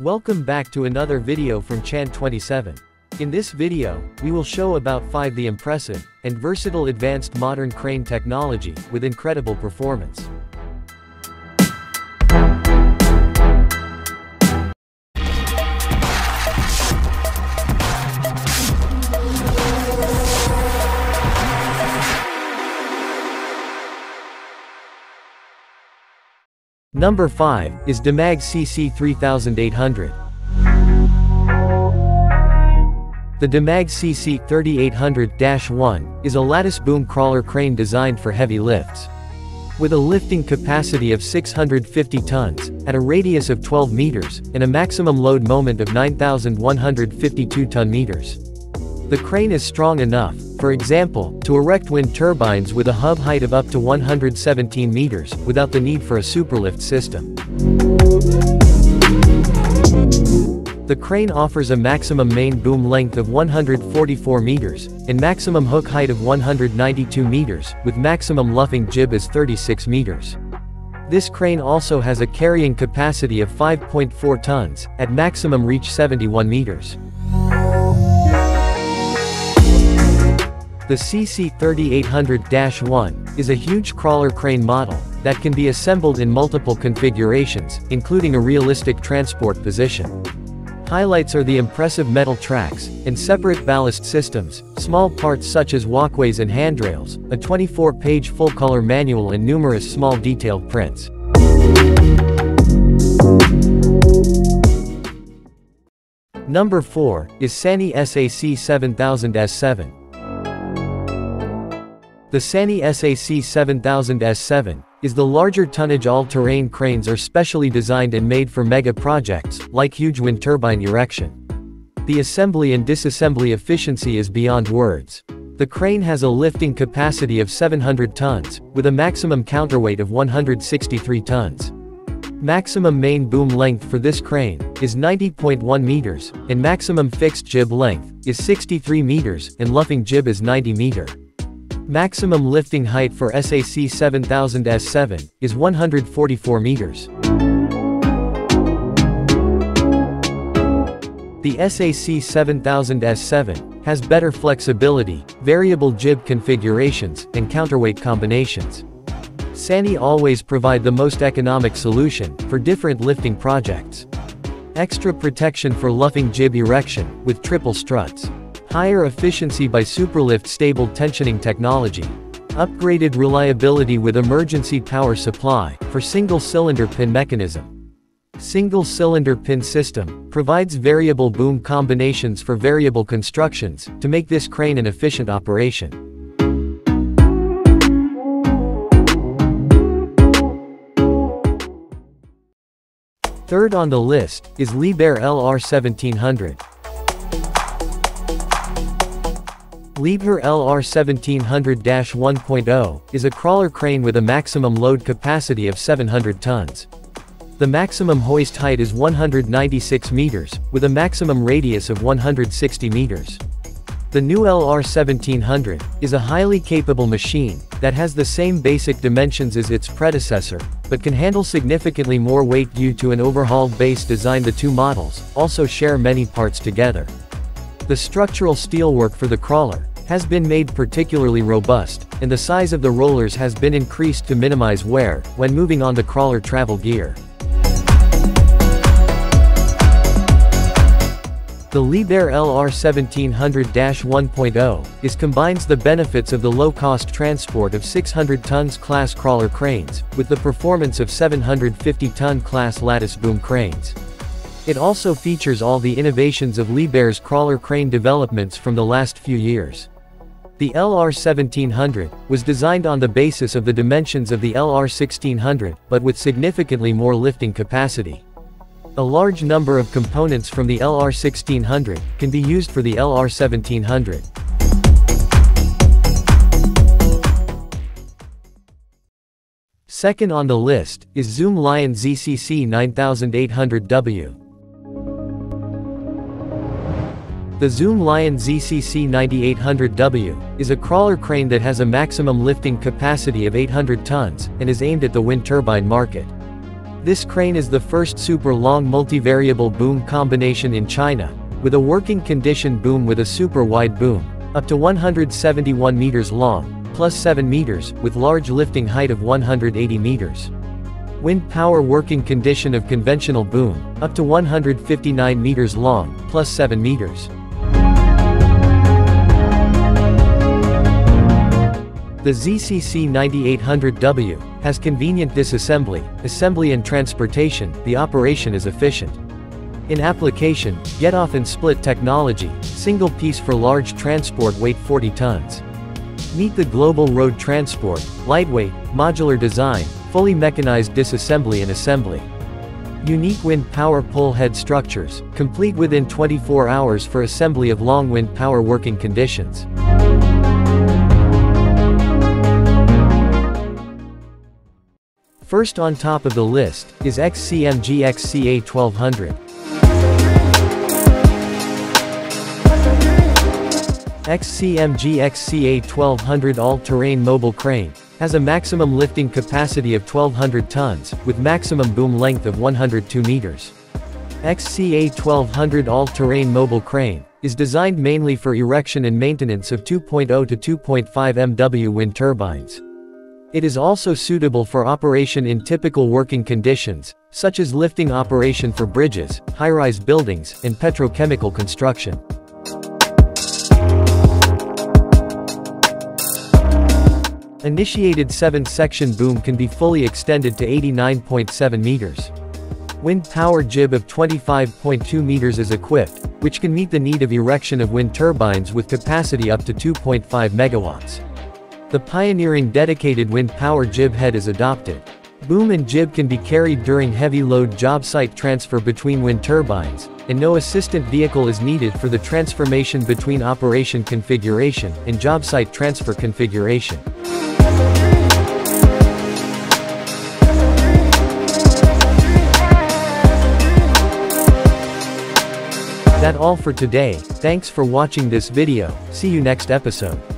Welcome back to another video from Chan 27. In this video, we will show about 5 the impressive and versatile advanced modern crane technology with incredible performance. Number 5 is Demag CC 3800. The Demag CC 3800-1 is a lattice boom crawler crane designed for heavy lifts. With a lifting capacity of 650 tons, at a radius of 12 meters, and a maximum load moment of 9,152 ton-meters. The crane is strong enough, for example, to erect wind turbines with a hub height of up to 117 meters, without the need for a superlift system. The crane offers a maximum main boom length of 144 meters, and maximum hook height of 192 meters, with maximum luffing jib as 36 meters. This crane also has a carrying capacity of 5.4 tons, at maximum reach 71 meters. The CC 3800-1 is a huge crawler crane model that can be assembled in multiple configurations, including a realistic transport position. Highlights are the impressive metal tracks and separate ballast systems, small parts such as walkways and handrails, a 24-page full-color manual and numerous small detailed prints. Number 4 is Sany SAC-7000-S7. The Sany SAC-7000-S7 is the larger tonnage all-terrain cranes are specially designed and made for mega projects, like huge wind turbine erection. The assembly and disassembly efficiency is beyond words. The crane has a lifting capacity of 700 tons, with a maximum counterweight of 163 tons. Maximum main boom length for this crane is 90.1 meters, and maximum fixed jib length is 63 meters, and luffing jib is 90 meters. Maximum lifting height for SAC 7000-S7 is 144 meters. The SAC 7000-S7 has better flexibility, variable jib configurations, and counterweight combinations. SANY always provide the most economic solution for different lifting projects. Extra protection for luffing jib erection with triple struts. Higher efficiency by superlift stable tensioning technology. Upgraded reliability with emergency power supply for single-cylinder pin mechanism. Single-cylinder pin system provides variable boom combinations for variable constructions to make this crane an efficient operation. Third on the list is Liebherr LR 1700. Liebherr LR 1700-1.0 is a crawler crane with a maximum load capacity of 700 tons. The maximum hoist height is 196 meters, with a maximum radius of 160 meters. The new LR 1700 is a highly capable machine that has the same basic dimensions as its predecessor, but can handle significantly more weight due to an overhauled base design. The two models also share many parts together. The structural steelwork for the crawler has been made particularly robust, and the size of the rollers has been increased to minimize wear when moving on the crawler travel gear. The Liebherr LR 1700-1.0 combines the benefits of the low-cost transport of 600 tons class crawler cranes with the performance of 750 ton class lattice boom cranes. It also features all the innovations of Liebherr's crawler crane developments from the last few years. The LR 1700 was designed on the basis of the dimensions of the LR 1600, but with significantly more lifting capacity. A large number of components from the LR 1600 can be used for the LR 1700. Second on the list is Zoomlion ZCC 9800W. The Zoomlion ZCC 9800W is a crawler crane that has a maximum lifting capacity of 800 tons and is aimed at the wind turbine market. This crane is the first super-long multivariable boom combination in China, with a working condition boom with a super-wide boom, up to 171 meters long, plus 7 meters, with large lifting height of 180 meters. Wind power working condition of conventional boom, up to 159 meters long, plus 7 meters. The ZCC 9800W has convenient disassembly, assembly and transportation. The operation is efficient. In application, get-off and split technology, single piece for large transport, weight 40 tons. Meet the global road transport, lightweight, modular design, fully mechanized disassembly and assembly. Unique wind power pole head structures, complete within 24 hours for assembly of long wind power working conditions. First on top of the list is XCMG XCA 1200. XCMG XCA 1200 all-terrain mobile crane has a maximum lifting capacity of 1200 tons with maximum boom length of 102 meters. XCA 1200 all-terrain mobile crane is designed mainly for erection and maintenance of 2.0 to 2.5 MW wind turbines. It is also suitable for operation in typical working conditions, such as lifting operation for bridges, high-rise buildings, and petrochemical construction. Initiated 7-section boom can be fully extended to 89.7 meters. Wind power jib of 25.2 meters is equipped, which can meet the need of erection of wind turbines with capacity up to 2.5 megawatts. The pioneering dedicated wind power jib head is adopted. Boom and jib can be carried during heavy load job site transfer between wind turbines, and no assistant vehicle is needed for the transformation between operation configuration and job site transfer configuration. That's all for today. Thanks for watching this video. See you next episode.